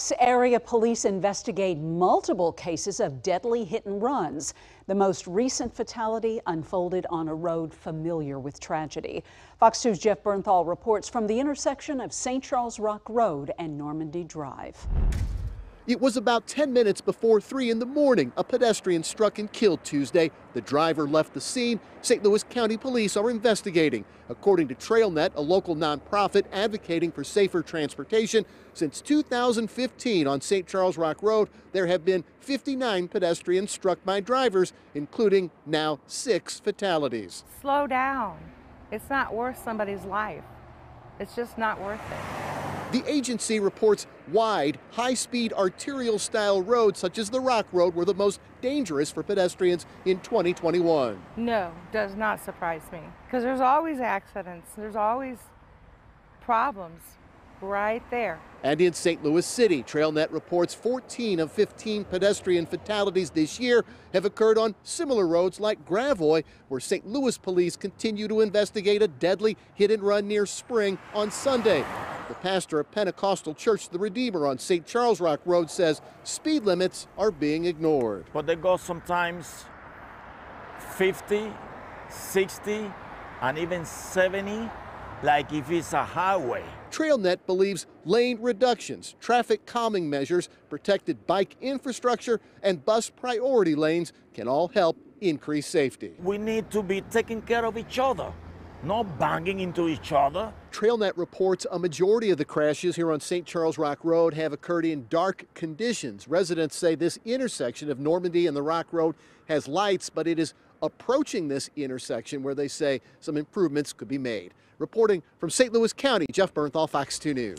Fox area police investigate multiple cases of deadly hit-and-runs. The most recent fatality unfolded on a road familiar with tragedy. Fox 2's Jeff Bernthal reports from the intersection of Saint Charles Rock Road and Normandy Drive. It was about 10 minutes before 3 in the morning a pedestrian struck and killed Tuesday. The driver left the scene. St. Louis County Police are investigating. According to TrailNet, a local nonprofit advocating for safer transportation, since 2015 on St. Charles Rock Road, there have been 59 pedestrians struck by drivers, including now 6 fatalities. Slow down. It's not worth somebody's life. It's just not worth it. The agency reports wide, high-speed arterial-style roads such as the Rock Road were the most dangerous for pedestrians in 2021. No, does not surprise me, because there's always accidents, there's always problems right there. And in St. Louis City, TrailNet reports 14 of 15 pedestrian fatalities this year have occurred on similar roads like Gravois, where St. Louis police continue to investigate a deadly hit-and-run near Spring on Sunday. The pastor of Pentecostal Church, the Redeemer on St. Charles Rock Road, says speed limits are being ignored. But they go sometimes 50, 60, and even 70, like if it's a highway. TrailNet believes lane reductions, traffic calming measures, protected bike infrastructure, and bus priority lanes can all help increase safety. We need to be taking care of each other, not banging into each other. TrailNet reports a majority of the crashes here on St. Charles Rock Road have occurred in dark conditions. Residents say this intersection of Normandy and the Rock Road has lights, but it is approaching this intersection where they say some improvements could be made. Reporting from St. Louis County, Jeff Bernthal, Fox 2 News.